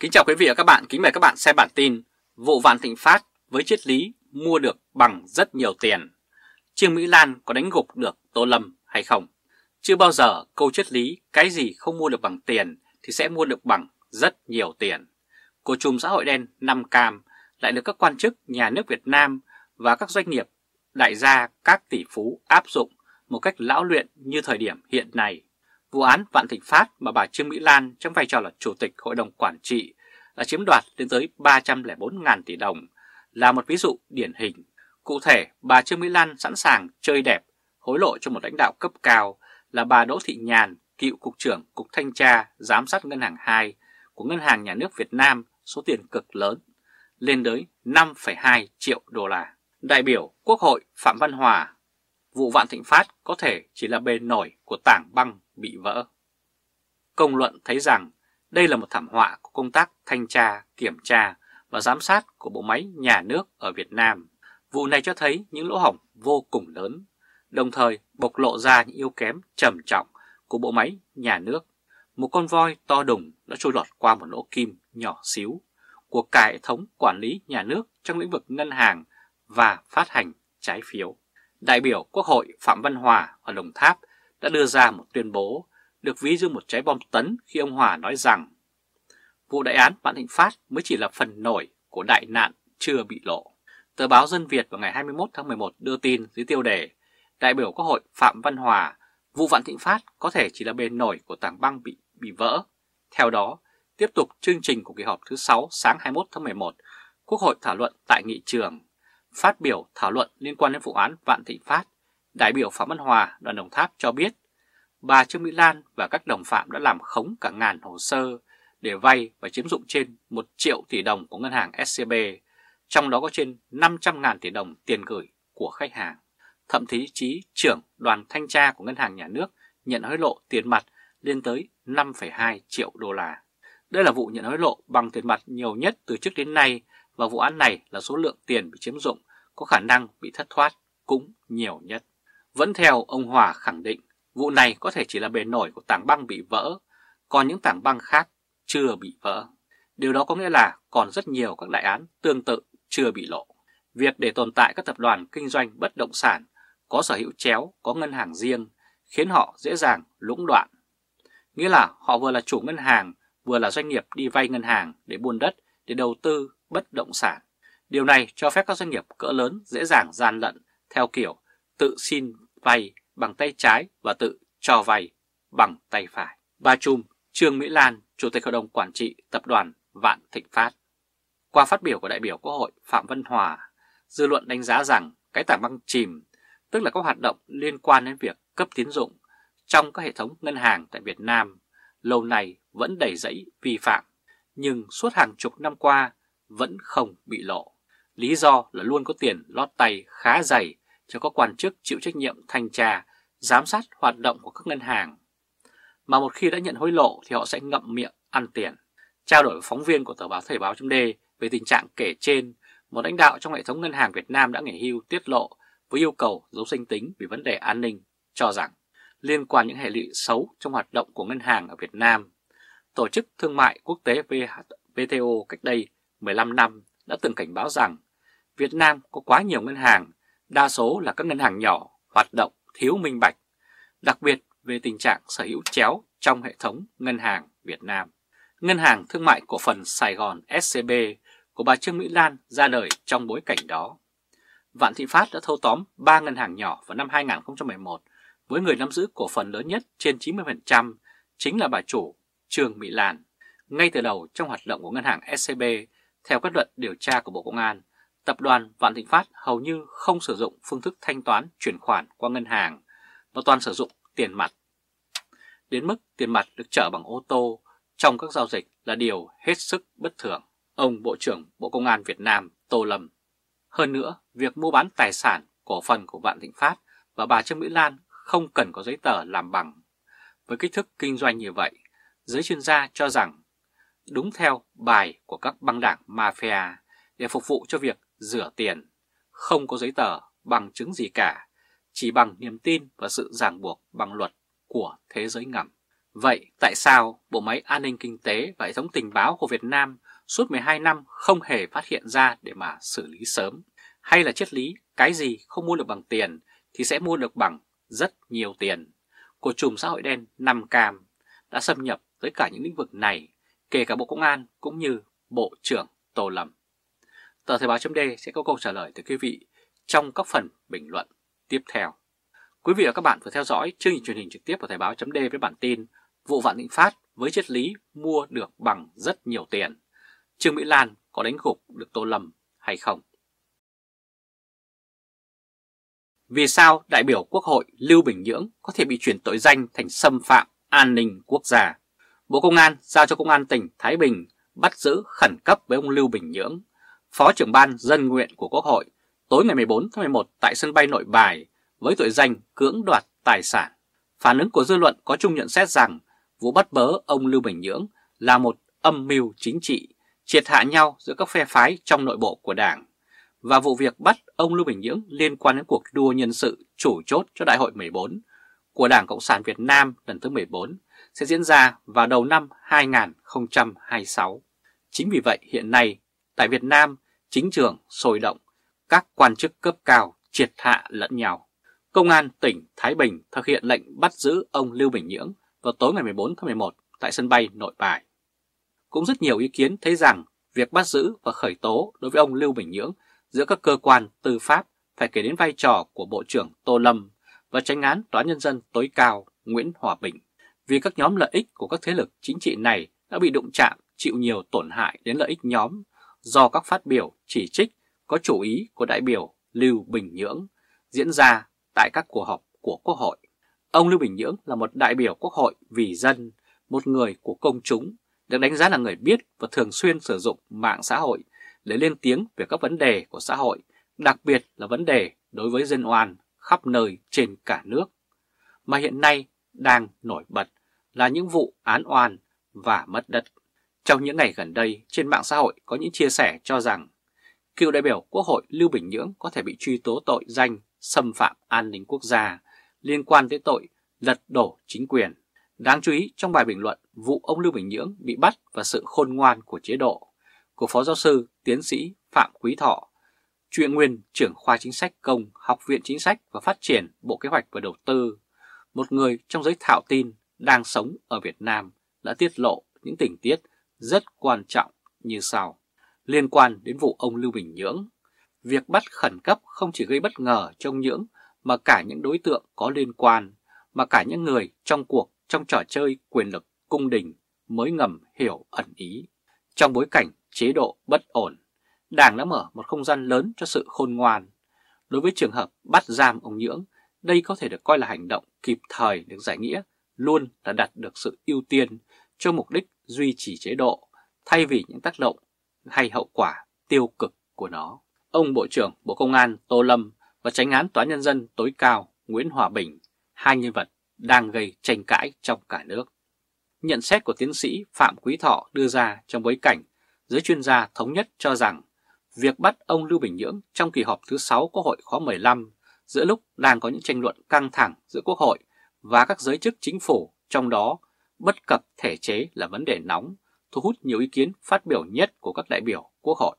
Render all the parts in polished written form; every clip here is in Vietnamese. Kính chào quý vị và các bạn, kính mời các bạn xem bản tin vụ Vạn Thịnh Phát với triết lý mua được bằng rất nhiều tiền. Trương Mỹ Lan có đánh gục được Tô Lâm hay không? Chưa bao giờ câu triết lý cái gì không mua được bằng tiền thì sẽ mua được bằng rất nhiều tiền của chùm xã hội đen Nam Cam lại được các quan chức nhà nước Việt Nam và các doanh nghiệp đại gia các tỷ phú áp dụng một cách lão luyện như thời điểm hiện nay. Vụ án Vạn Thịnh Phát mà bà Trương Mỹ Lan trong vai trò là Chủ tịch Hội đồng Quản trị đã chiếm đoạt lên tới 304.000 tỷ đồng là một ví dụ điển hình. Cụ thể, bà Trương Mỹ Lan sẵn sàng chơi đẹp, hối lộ cho một lãnh đạo cấp cao là bà Đỗ Thị Nhàn, cựu Cục trưởng Cục Thanh tra Giám sát Ngân hàng 2 của Ngân hàng Nhà nước Việt Nam số tiền cực lớn, lên tới 5,2 triệu đô la. Đại biểu Quốc hội Phạm Văn Hòa, vụ Vạn Thịnh Phát có thể chỉ là bề nổi của tảng băng bị vỡ. Công luận thấy rằng đây là một thảm họa của công tác thanh tra, kiểm tra và giám sát của bộ máy nhà nước ở Việt Nam. Vụ này cho thấy những lỗ hổng vô cùng lớn, đồng thời bộc lộ ra những yếu kém trầm trọng của bộ máy nhà nước. Một con voi to đùng đã trôi lọt qua một lỗ kim nhỏ xíu của cả hệ thống quản lý nhà nước trong lĩnh vực ngân hàng và phát hành trái phiếu. Đại biểu Quốc hội Phạm Văn Hòa ở Đồng Tháp đã đưa ra một tuyên bố được ví như một trái bom tấn khi ông Hòa nói rằng vụ đại án Vạn Thịnh Phát mới chỉ là phần nổi của đại nạn chưa bị lộ. Tờ báo Dân Việt vào ngày 21 tháng 11 đưa tin dưới tiêu đề Đại biểu Quốc hội Phạm Văn Hòa, vụ Vạn Thịnh Phát có thể chỉ là bề nổi của tảng băng bị vỡ. Theo đó, tiếp tục chương trình của kỳ họp thứ 6 sáng 21 tháng 11, Quốc hội thảo luận tại nghị trường. Phát biểu thảo luận liên quan đến vụ án Vạn Thịnh Phát, đại biểu Phạm Văn Hòa đoàn Đồng Tháp cho biết bà Trương Mỹ Lan và các đồng phạm đã làm khống cả ngàn hồ sơ để vay và chiếm dụng trên 1 triệu tỷ đồng của ngân hàng SCB, trong đó có trên 500.000 tỷ đồng tiền gửi của khách hàng. Thậm chí trưởng đoàn thanh tra của ngân hàng nhà nước nhận hối lộ tiền mặt lên tới 5,2 triệu đô la. Đây là vụ nhận hối lộ bằng tiền mặt nhiều nhất từ trước đến nay và vụ án này là số lượng tiền bị chiếm dụng có khả năng bị thất thoát cũng nhiều nhất. Vẫn theo ông Hòa khẳng định, vụ này có thể chỉ là bề nổi của tảng băng bị vỡ, còn những tảng băng khác chưa bị vỡ. Điều đó có nghĩa là còn rất nhiều các đại án tương tự chưa bị lộ. Việc để tồn tại các tập đoàn kinh doanh bất động sản, có sở hữu chéo, có ngân hàng riêng, khiến họ dễ dàng lũng đoạn. Nghĩa là họ vừa là chủ ngân hàng, vừa là doanh nghiệp đi vay ngân hàng để buôn đất, để đầu tư bất động sản. Điều này cho phép các doanh nghiệp cỡ lớn dễ dàng gian lận theo kiểu tự xin vay bằng tay trái và tự cho vay bằng tay phải. Bà Trương Mỹ Lan, Chủ tịch Hội đồng Quản trị Tập đoàn Vạn Thịnh Phát. Qua phát biểu của đại biểu Quốc hội Phạm Văn Hòa, dư luận đánh giá rằng cái tảng băng chìm, tức là các hoạt động liên quan đến việc cấp tín dụng trong các hệ thống ngân hàng tại Việt Nam, lâu nay vẫn đầy rẫy vi phạm, nhưng suốt hàng chục năm qua vẫn không bị lộ. Lý do là luôn có tiền lót tay khá dày cho các quan chức chịu trách nhiệm thanh tra, giám sát hoạt động của các ngân hàng. Mà một khi đã nhận hối lộ thì họ sẽ ngậm miệng ăn tiền. Trao đổi với phóng viên của tờ báo Thời báo.de về tình trạng kể trên, một lãnh đạo trong hệ thống ngân hàng Việt Nam đã nghỉ hưu tiết lộ với yêu cầu giấu danh tính vì vấn đề an ninh, cho rằng liên quan những hệ lụy xấu trong hoạt động của ngân hàng ở Việt Nam. Tổ chức Thương mại Quốc tế WTO cách đây 15 năm đã từng cảnh báo rằng Việt Nam có quá nhiều ngân hàng, đa số là các ngân hàng nhỏ, hoạt động thiếu minh bạch, đặc biệt về tình trạng sở hữu chéo trong hệ thống ngân hàng Việt Nam. Ngân hàng Thương mại Cổ phần Sài Gòn SCB của bà Trương Mỹ Lan ra đời trong bối cảnh đó. Vạn Thịnh Phát đã thâu tóm 3 ngân hàng nhỏ vào năm 2011 với người nắm giữ cổ phần lớn nhất trên 90% chính là bà chủ Trương Mỹ Lan. Ngay từ đầu trong hoạt động của ngân hàng SCB, theo kết luận điều tra của Bộ Công an, Tập đoàn Vạn Thịnh Phát hầu như không sử dụng phương thức thanh toán chuyển khoản qua ngân hàng mà toàn sử dụng tiền mặt. Đến mức tiền mặt được chở bằng ô tô trong các giao dịch là điều hết sức bất thường. Ông Bộ trưởng Bộ Công an Việt Nam Tô Lâm. Hơn nữa, việc mua bán tài sản, cổ phần của Vạn Thịnh Phát và bà Trương Mỹ Lan không cần có giấy tờ làm bằng. Với kích thước kinh doanh như vậy, giới chuyên gia cho rằng đúng theo bài của các băng đảng mafia để phục vụ cho việc rửa tiền, không có giấy tờ bằng chứng gì cả, chỉ bằng niềm tin và sự ràng buộc bằng luật của thế giới ngầm. Vậy tại sao Bộ máy An ninh Kinh tế và hệ thống tình báo của Việt Nam suốt 12 năm không hề phát hiện ra để mà xử lý sớm? Hay là triết lý cái gì không mua được bằng tiền thì sẽ mua được bằng rất nhiều tiền của chùm xã hội đen Nam Cam đã xâm nhập tới cả những lĩnh vực này, kể cả Bộ Công an cũng như Bộ trưởng Tô Lâm? Tờ Thời báo.de sẽ có câu trả lời từ quý vị trong các phần bình luận tiếp theo. Quý vị và các bạn vừa theo dõi chương trình truyền hình trực tiếp của Thời báo.de với bản tin vụ Vạn Thịnh Phát với triết lý mua được bằng rất nhiều tiền. Trương Mỹ Lan có đánh gục được Tô Lâm hay không? Vì sao đại biểu Quốc hội Lưu Bình Nhương có thể bị chuyển tội danh thành xâm phạm an ninh quốc gia? Bộ Công an giao cho Công an tỉnh Thái Bình bắt giữ khẩn cấp với ông Lưu Bình Nhương, Phó trưởng ban dân nguyện của Quốc hội, tối ngày 14 tháng 11 tại sân bay Nội Bài với tội danh cưỡng đoạt tài sản. Phản ứng của dư luận có chung nhận xét rằng vụ bắt bớ ông Lưu Bình Nhương là một âm mưu chính trị, triệt hạ nhau giữa các phe phái trong nội bộ của Đảng. Và vụ việc bắt ông Lưu Bình Nhương liên quan đến cuộc đua nhân sự chủ chốt cho Đại hội 14 của Đảng Cộng sản Việt Nam lần thứ 14 sẽ diễn ra vào đầu năm 2026. Chính vì vậy hiện nay tại Việt Nam chính trường sôi động, các quan chức cấp cao triệt hạ lẫn nhau. Công an tỉnh Thái Bình thực hiện lệnh bắt giữ ông Lưu Bình Nhương vào tối ngày 14 tháng 11 tại sân bay Nội Bài. Cũng rất nhiều ý kiến thấy rằng việc bắt giữ và khởi tố đối với ông Lưu Bình Nhương giữa các cơ quan tư pháp phải kể đến vai trò của Bộ trưởng Tô Lâm và Chánh án Tòa án Nhân dân tối cao Nguyễn Hòa Bình, vì các nhóm lợi ích của các thế lực chính trị này đã bị đụng chạm, chịu nhiều tổn hại đến lợi ích nhóm do các phát biểu chỉ trích có chủ ý của đại biểu Lưu Bình Nhương diễn ra tại các cuộc họp của Quốc hội. Ông Lưu Bình Nhương là một đại biểu Quốc hội vì dân, một người của công chúng, được đánh giá là người biết và thường xuyên sử dụng mạng xã hội để lên tiếng về các vấn đề của xã hội, đặc biệt là vấn đề đối với dân oan khắp nơi trên cả nước. Mà hiện nay đang nổi bật là những vụ án oan và mất đất. Trong những ngày gần đây, trên mạng xã hội có những chia sẻ cho rằng cựu đại biểu Quốc hội Lưu Bình Nhương có thể bị truy tố tội danh xâm phạm an ninh quốc gia liên quan tới tội lật đổ chính quyền. Đáng chú ý, trong bài bình luận vụ ông Lưu Bình Nhương bị bắt và sự khôn ngoan của chế độ của Phó giáo sư tiến sĩ Phạm Quý Thọ, chuyên nguyên trưởng khoa chính sách công Học viện Chính sách và Phát triển Bộ Kế hoạch và Đầu tư, một người trong giới thạo tin đang sống ở Việt Nam, đã tiết lộ những tình tiết rất quan trọng như sau. Liên quan đến vụ ông Lưu Bình Nhương, việc bắt khẩn cấp không chỉ gây bất ngờ cho ông Nhương mà cả những đối tượng có liên quan, mà cả những người trong cuộc trong trò chơi quyền lực cung đình mới ngầm hiểu ẩn ý. Trong bối cảnh chế độ bất ổn, Đảng đã mở một không gian lớn cho sự khôn ngoan. Đối với trường hợp bắt giam ông Nhương, đây có thể được coi là hành động kịp thời được giải nghĩa, luôn là đạt được sự ưu tiên cho mục đích duy trì chế độ thay vì những tác động hay hậu quả tiêu cực của nó. Ông Bộ trưởng Bộ Công an Tô Lâm và Chánh án Tòa án Nhân dân tối cao Nguyễn Hòa Bình, hai nhân vật đang gây tranh cãi trong cả nước. Nhận xét của tiến sĩ Phạm Quý Thọ đưa ra trong bối cảnh giới chuyên gia thống nhất cho rằng việc bắt ông Lưu Bình Nhương trong kỳ họp thứ 6 Quốc hội khóa 15 giữa lúc đang có những tranh luận căng thẳng giữa Quốc hội và các giới chức chính phủ, trong đó bất cập thể chế là vấn đề nóng, thu hút nhiều ý kiến phát biểu nhất của các đại biểu Quốc hội.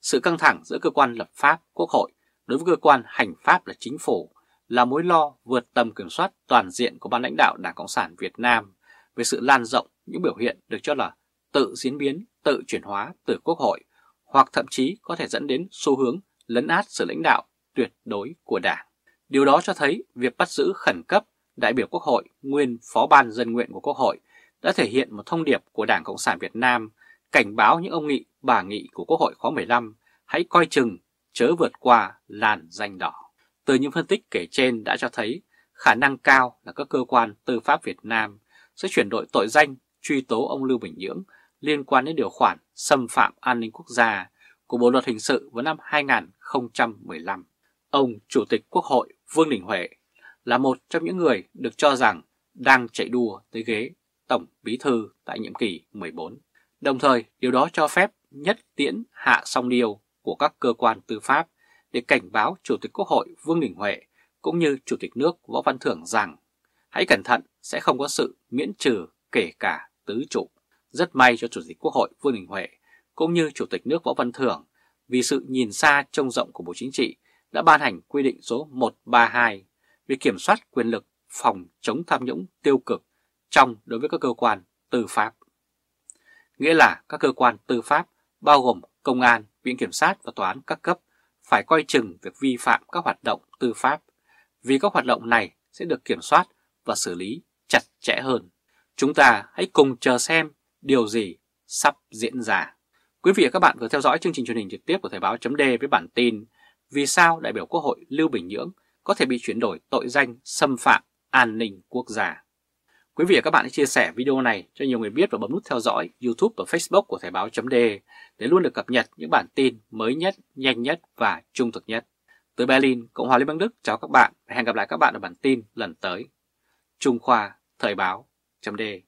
Sự căng thẳng giữa cơ quan lập pháp Quốc hội đối với cơ quan hành pháp là chính phủ là mối lo vượt tầm kiểm soát toàn diện của ban lãnh đạo Đảng Cộng sản Việt Nam về sự lan rộng những biểu hiện được cho là tự diễn biến, tự chuyển hóa từ Quốc hội, hoặc thậm chí có thể dẫn đến xu hướng lấn át sự lãnh đạo tuyệt đối của Đảng. Điều đó cho thấy việc bắt giữ khẩn cấp đại biểu Quốc hội, nguyên Phó ban dân nguyện của Quốc hội đã thể hiện một thông điệp của Đảng Cộng sản Việt Nam cảnh báo những ông nghị, bà nghị của Quốc hội khóa 15 hãy coi chừng, chớ vượt qua làn danh đỏ. Từ những phân tích kể trên đã cho thấy khả năng cao là các cơ quan tư pháp Việt Nam sẽ chuyển đổi tội danh truy tố ông Lưu Bình Nhương liên quan đến điều khoản xâm phạm an ninh quốc gia của Bộ luật Hình sự vào năm 2015. Ông Chủ tịch Quốc hội Vương Đình Huệ là một trong những người được cho rằng đang chạy đua tới ghế Tổng Bí thư tại nhiệm kỳ 14. Đồng thời, điều đó cho phép nhất tiễn hạ song điều của các cơ quan tư pháp để cảnh báo Chủ tịch Quốc hội Vương Đình Huệ cũng như Chủ tịch nước Võ Văn Thưởng rằng Hãy cẩn thận sẽ không có sự miễn trừ kể cả tứ trụ. Rất may cho Chủ tịch Quốc hội Vương Đình Huệ cũng như Chủ tịch nước Võ Văn Thưởng vì sự nhìn xa trông rộng của Bộ Chính trị đã ban hành quy định số 132 về kiểm soát quyền lực phòng chống tham nhũng tiêu cực trong đối với các cơ quan tư pháp. Nghĩa là các cơ quan tư pháp bao gồm công an, viện kiểm sát và tòa án các cấp phải coi chừng việc vi phạm các hoạt động tư pháp, vì các hoạt động này sẽ được kiểm soát và xử lý chặt chẽ hơn. Chúng ta hãy cùng chờ xem điều gì sắp diễn ra. Quý vị và các bạn vừa theo dõi chương trình truyền hình trực tiếp của Thời báo.de với bản tin Vì sao đại biểu Quốc hội Lưu Bình Nhưỡng có thể bị chuyển đổi tội danh xâm phạm an ninh quốc gia. Quý vị và các bạn hãy chia sẻ video này cho nhiều người biết và bấm nút theo dõi YouTube và Facebook của Thời báo.de để luôn được cập nhật những bản tin mới nhất, nhanh nhất và trung thực nhất. Từ Berlin, Cộng hòa Liên bang Đức, chào các bạn và hẹn gặp lại các bạn ở bản tin lần tới. Trung Khoa, Thời báo.de